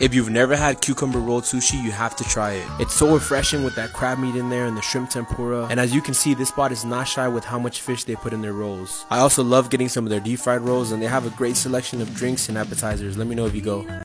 If you've never had cucumber rolled sushi, you have to try it. It's so refreshing with that crab meat in there and the shrimp tempura. And as you can see, this spot is not shy with how much fish they put in their rolls. I also love getting some of their deep fried rolls, and they have a great selection of drinks and appetizers. Let me know if you go.